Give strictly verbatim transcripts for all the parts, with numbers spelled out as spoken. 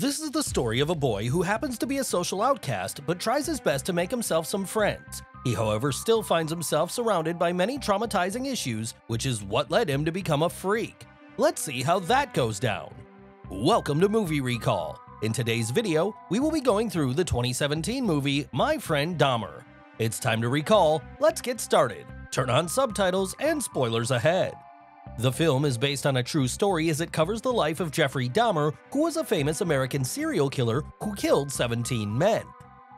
This is the story of a boy who happens to be a social outcast but tries his best to make himself some friends. He, however, still finds himself surrounded by many traumatizing issues, which is what led him to become a freak. Let's see how that goes down. Welcome to Movie Recall. In today's video, we will be going through the twenty seventeen movie My Friend Dahmer. It's time to recall, let's get started. Turn on subtitles and spoilers ahead. The film is based on a true story as it covers the life of Jeffrey Dahmer, who was a famous American serial killer who killed seventeen men.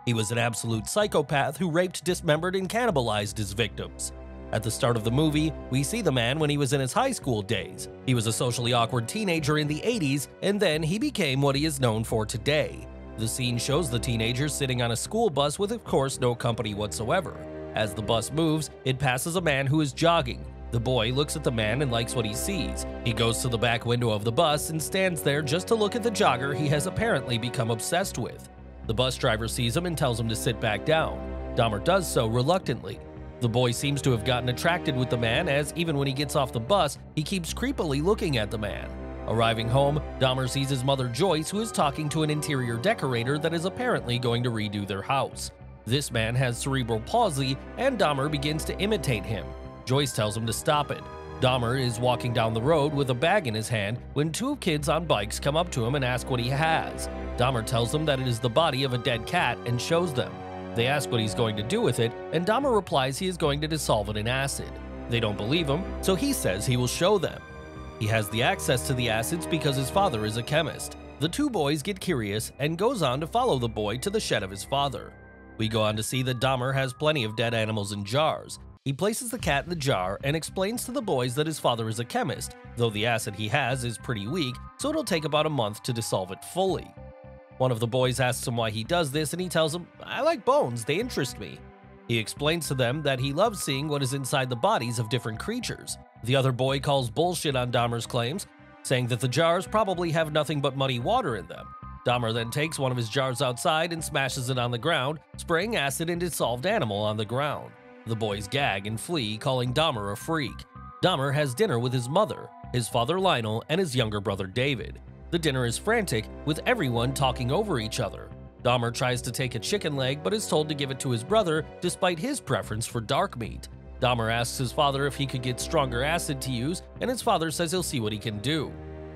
He was an absolute psychopath who raped, dismembered, and cannibalized his victims. At the start of the movie, we see the man when he was in his high school days. He was a socially awkward teenager in the eighties, and then he became what he is known for today. The scene shows the teenager sitting on a school bus with, of course, no company whatsoever. As the bus moves, it passes a man who is jogging. The boy looks at the man and likes what he sees. He goes to the back window of the bus and stands there just to look at the jogger he has apparently become obsessed with. The bus driver sees him and tells him to sit back down. Dahmer does so reluctantly. The boy seems to have gotten attracted with the man, as even when he gets off the bus, he keeps creepily looking at the man. Arriving home, Dahmer sees his mother Joyce, who is talking to an interior decorator that is apparently going to redo their house. This man has cerebral palsy, and Dahmer begins to imitate him. Joyce tells him to stop it. Dahmer is walking down the road with a bag in his hand when two kids on bikes come up to him and ask what he has. Dahmer tells them that it is the body of a dead cat and shows them. They ask what he's going to do with it, and Dahmer replies he is going to dissolve it in acid. They don't believe him, so he says he will show them. He has the access to the acids because his father is a chemist. The two boys get curious and goes on to follow the boy to the shed of his father. We go on to see that Dahmer has plenty of dead animals in jars. He places the cat in the jar and explains to the boys that his father is a chemist, though the acid he has is pretty weak, so it'll take about a month to dissolve it fully. One of the boys asks him why he does this, and he tells him, "I like bones, they interest me." He explains to them that he loves seeing what is inside the bodies of different creatures. The other boy calls bullshit on Dahmer's claims, saying that the jars probably have nothing but muddy water in them. Dahmer then takes one of his jars outside and smashes it on the ground, spraying acid and dissolved animal on the ground. The boys gag and flee, calling Dahmer a freak. Dahmer has dinner with his mother, his father Lionel, and his younger brother David. The dinner is frantic, with everyone talking over each other. Dahmer tries to take a chicken leg but is told to give it to his brother, despite his preference for dark meat. Dahmer asks his father if he could get stronger acid to use, and his father says he'll see what he can do.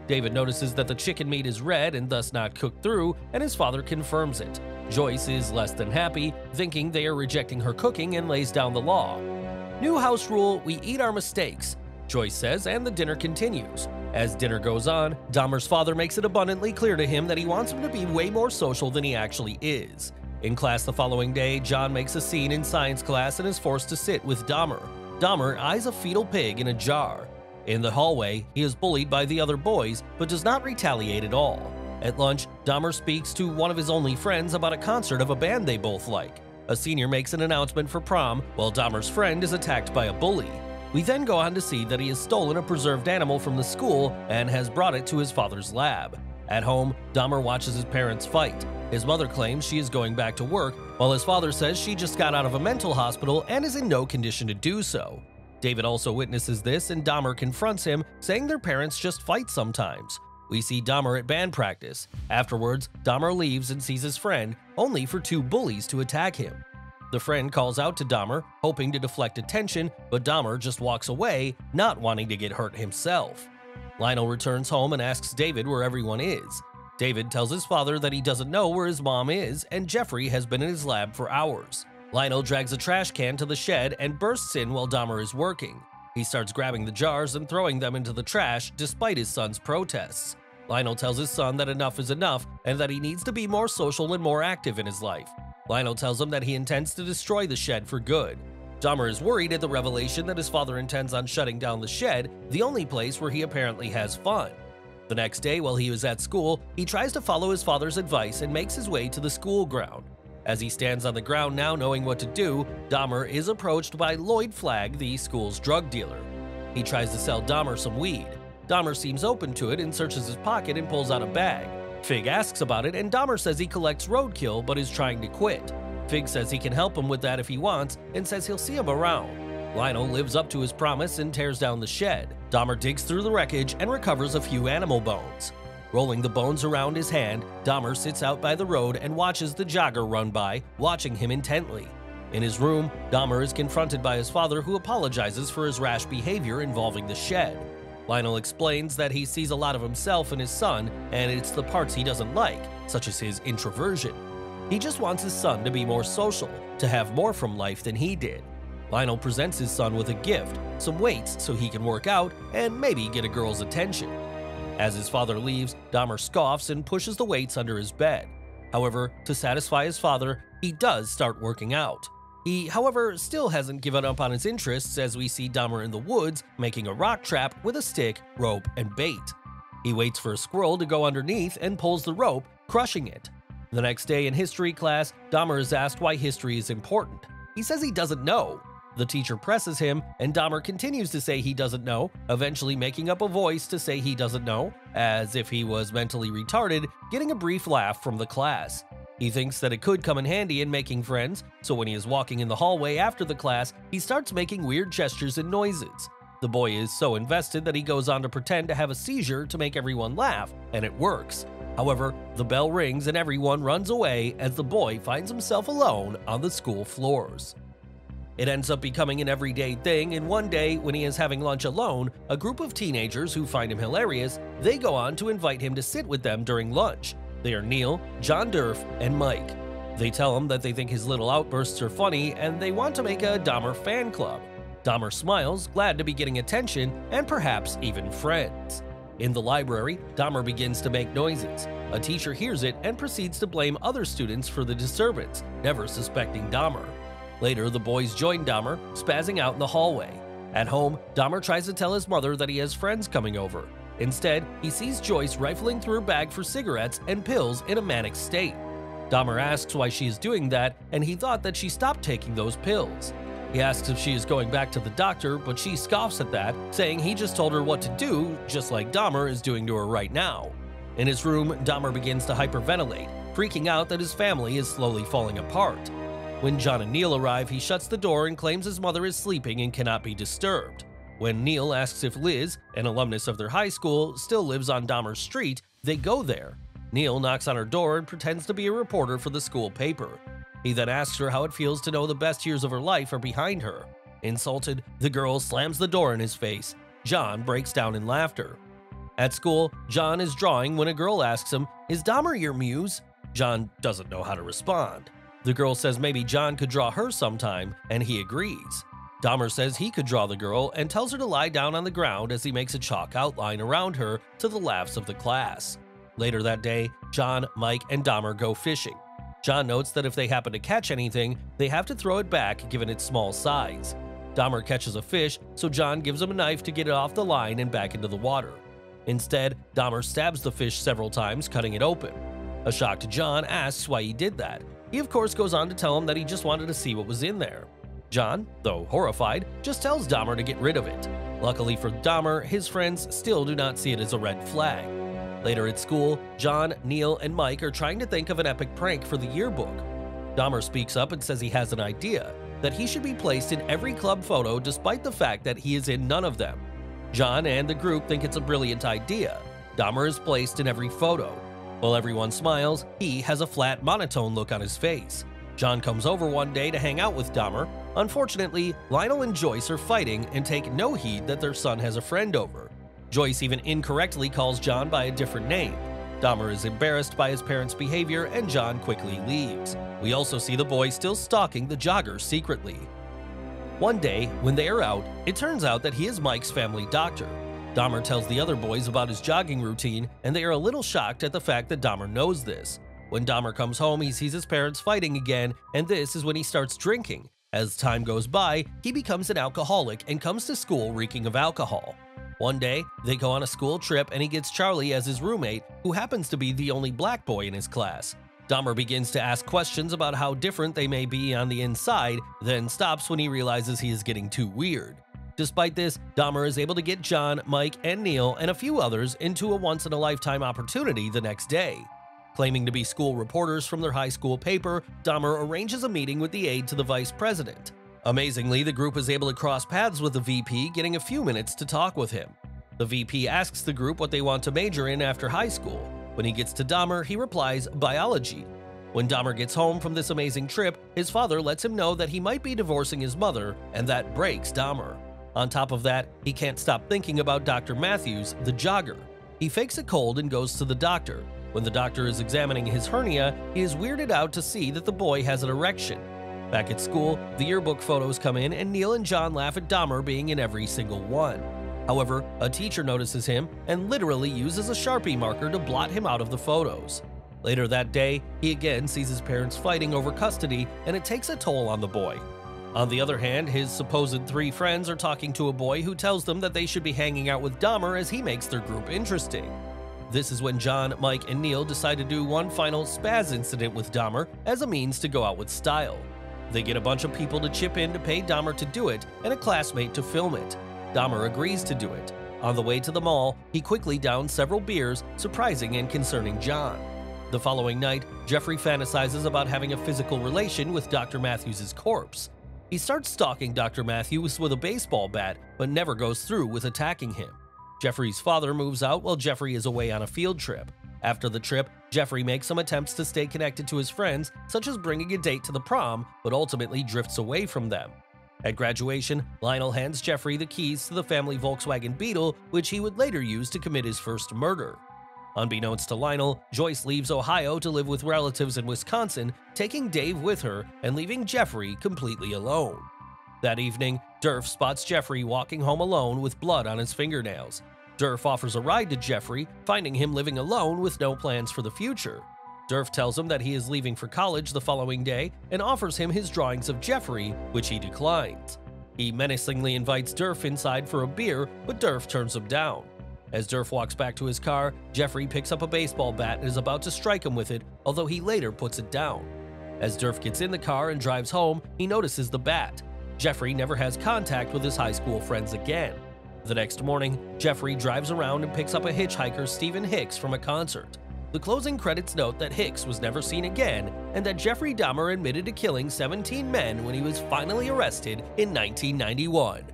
David notices that the chicken meat is red and thus not cooked through, and his father confirms it. Joyce is less than happy, thinking they are rejecting her cooking, and lays down the law. "New house rule, we eat our mistakes," Joyce says, and the dinner continues. As dinner goes on, Dahmer's father makes it abundantly clear to him that he wants him to be way more social than he actually is. In class the following day, John makes a scene in science class and is forced to sit with Dahmer. Dahmer eyes a fetal pig in a jar. In the hallway, he is bullied by the other boys but does not retaliate at all. At lunch, Dahmer speaks to one of his only friends about a concert of a band they both like. A senior makes an announcement for prom, while Dahmer's friend is attacked by a bully. We then go on to see that he has stolen a preserved animal from the school and has brought it to his father's lab. At home, Dahmer watches his parents fight. His mother claims she is going back to work, while his father says she just got out of a mental hospital and is in no condition to do so. David also witnesses this, and Dahmer confronts him, saying their parents just fight sometimes. We see Dahmer at band practice. Afterwards, Dahmer leaves and sees his friend, only for two bullies to attack him. The friend calls out to Dahmer, hoping to deflect attention, but Dahmer just walks away, not wanting to get hurt himself. Lionel returns home and asks David where everyone is. David tells his father that he doesn't know where his mom is, and Jeffrey has been in his lab for hours. Lionel drags a trash can to the shed and bursts in while Dahmer is working. He starts grabbing the jars and throwing them into the trash, despite his son's protests. Lionel tells his son that enough is enough and that he needs to be more social and more active in his life. Lionel tells him that he intends to destroy the shed for good. Dahmer is worried at the revelation that his father intends on shutting down the shed, the only place where he apparently has fun. The next day, while he is at school, he tries to follow his father's advice and makes his way to the school ground. As he stands on the ground now knowing what to do, Dahmer is approached by Lloyd Flagg, the school's drug dealer. He tries to sell Dahmer some weed. Dahmer seems open to it and searches his pocket and pulls out a bag. Fig asks about it, and Dahmer says he collects roadkill but is trying to quit. Fig says he can help him with that if he wants and says he'll see him around. Lionel lives up to his promise and tears down the shed. Dahmer digs through the wreckage and recovers a few animal bones. Rolling the bones around his hand, Dahmer sits out by the road and watches the jogger run by, watching him intently. In his room, Dahmer is confronted by his father, who apologizes for his rash behavior involving the shed. Lionel explains that he sees a lot of himself in his son, and it's the parts he doesn't like, such as his introversion. He just wants his son to be more social, to have more from life than he did. Lionel presents his son with a gift, some weights so he can work out, and maybe get a girl's attention. As his father leaves, Dahmer scoffs and pushes the weights under his bed. However, to satisfy his father, he does start working out. He, however, still hasn't given up on his interests, as we see Dahmer in the woods making a rock trap with a stick, rope, and bait. He waits for a squirrel to go underneath and pulls the rope, crushing it. The next day in history class, Dahmer is asked why history is important. He says he doesn't know. The teacher presses him, and Dahmer continues to say he doesn't know, eventually making up a voice to say he doesn't know, as if he was mentally retarded, getting a brief laugh from the class. He thinks that it could come in handy in making friends, so when he is walking in the hallway after the class, he starts making weird gestures and noises. The boy is so invested that he goes on to pretend to have a seizure to make everyone laugh, and it works. However, the bell rings and everyone runs away as the boy finds himself alone on the school floors. It ends up becoming an everyday thing, and one day, when he is having lunch alone, a group of teenagers who find him hilarious, they go on to invite him to sit with them during lunch. They are Neil, John Durf, and Mike. They tell him that they think his little outbursts are funny and they want to make a Dahmer fan club. Dahmer smiles, glad to be getting attention and perhaps even friends. In the library, Dahmer begins to make noises. A teacher hears it and proceeds to blame other students for the disturbance, never suspecting Dahmer. Later, the boys join Dahmer, spazzing out in the hallway. At home, Dahmer tries to tell his mother that he has friends coming over. Instead, he sees Joyce rifling through her bag for cigarettes and pills in a manic state. Dahmer asks why she is doing that, and he thought that she stopped taking those pills. He asks if she is going back to the doctor, but she scoffs at that, saying he just told her what to do, just like Dahmer is doing to her right now. In his room, Dahmer begins to hyperventilate, freaking out that his family is slowly falling apart. When John and Neil arrive, he shuts the door and claims his mother is sleeping and cannot be disturbed. When Neil asks if Liz, an alumnus of their high school, still lives on Dahmer's street, they go there. Neil knocks on her door and pretends to be a reporter for the school paper. He then asks her how it feels to know the best years of her life are behind her. Insulted, the girl slams the door in his face. John breaks down in laughter. At school, John is drawing when a girl asks him, "Is Dahmer your muse?" John doesn't know how to respond. The girl says maybe John could draw her sometime, and he agrees. Dahmer says he could draw the girl and tells her to lie down on the ground as he makes a chalk outline around her to the laughs of the class. Later that day, John, Mike, and Dahmer go fishing. John notes that if they happen to catch anything, they have to throw it back given its small size. Dahmer catches a fish, so John gives him a knife to get it off the line and back into the water. Instead, Dahmer stabs the fish several times, cutting it open. A shocked John asks why he did that. He of course goes on to tell him that he just wanted to see what was in there. John, though horrified, just tells Dahmer to get rid of it. Luckily for Dahmer, his friends still do not see it as a red flag. Later at school, John, Neil, and Mike are trying to think of an epic prank for the yearbook. Dahmer speaks up and says he has an idea, that he should be placed in every club photo despite the fact that he is in none of them. John and the group think it's a brilliant idea. Dahmer is placed in every photo. While everyone smiles, he has a flat, monotone look on his face. John comes over one day to hang out with Dahmer. Unfortunately, Lionel and Joyce are fighting and take no heed that their son has a friend over. Joyce even incorrectly calls John by a different name. Dahmer is embarrassed by his parents' behavior and John quickly leaves. We also see the boy still stalking the jogger secretly. One day, when they are out, it turns out that he is Mike's family doctor. Dahmer tells the other boys about his jogging routine, and they are a little shocked at the fact that Dahmer knows this. When Dahmer comes home, he sees his parents fighting again, and this is when he starts drinking. As time goes by, he becomes an alcoholic and comes to school reeking of alcohol. One day, they go on a school trip and he gets Charlie as his roommate, who happens to be the only black boy in his class. Dahmer begins to ask questions about how different they may be on the inside, then stops when he realizes he is getting too weird. Despite this, Dahmer is able to get John, Mike, and Neil, and a few others into a once-in-a-lifetime opportunity the next day. Claiming to be school reporters from their high school paper, Dahmer arranges a meeting with the aide to the vice president. Amazingly, the group is able to cross paths with the V P, getting a few minutes to talk with him. The V P asks the group what they want to major in after high school. When he gets to Dahmer, he replies, biology. When Dahmer gets home from this amazing trip, his father lets him know that he might be divorcing his mother, and that breaks Dahmer. On top of that, he can't stop thinking about Doctor Matthews, the jogger. He fakes a cold and goes to the doctor. When the doctor is examining his hernia, he is weirded out to see that the boy has an erection. Back at school, the yearbook photos come in and Neil and John laugh at Dahmer being in every single one. However, a teacher notices him and literally uses a Sharpie marker to blot him out of the photos. Later that day, he again sees his parents fighting over custody, and it takes a toll on the boy. On the other hand, his supposed three friends are talking to a boy who tells them that they should be hanging out with Dahmer as he makes their group interesting. This is when John, Mike, and Neil decide to do one final spaz incident with Dahmer as a means to go out with style. They get a bunch of people to chip in to pay Dahmer to do it and a classmate to film it. Dahmer agrees to do it. On the way to the mall, he quickly downs several beers, surprising and concerning John. The following night, Jeffrey fantasizes about having a physical relation with Doctor Matthews' corpse. He starts stalking Doctor Matthews with a baseball bat, but never goes through with attacking him. Jeffrey's father moves out while Jeffrey is away on a field trip. After the trip, Jeffrey makes some attempts to stay connected to his friends, such as bringing a date to the prom, but ultimately drifts away from them. At graduation, Lionel hands Jeffrey the keys to the family Volkswagen Beetle, which he would later use to commit his first murder. Unbeknownst to Lionel, Joyce leaves Ohio to live with relatives in Wisconsin, taking Dave with her and leaving Jeffrey completely alone. That evening, Durf spots Jeffrey walking home alone with blood on his fingernails. Durf offers a ride to Jeffrey, finding him living alone with no plans for the future. Durf tells him that he is leaving for college the following day and offers him his drawings of Jeffrey, which he declines. He menacingly invites Durf inside for a beer, but Durf turns him down. As Durf walks back to his car, Jeffrey picks up a baseball bat and is about to strike him with it, although he later puts it down. As Durf gets in the car and drives home, he notices the bat. Jeffrey never has contact with his high school friends again. The next morning, Jeffrey drives around and picks up a hitchhiker, Stephen Hicks, from a concert. The closing credits note that Hicks was never seen again and that Jeffrey Dahmer admitted to killing seventeen men when he was finally arrested in nineteen ninety-one.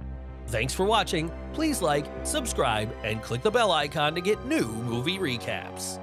Thanks for watching. Please like, subscribe, and click the bell icon to get new movie recaps.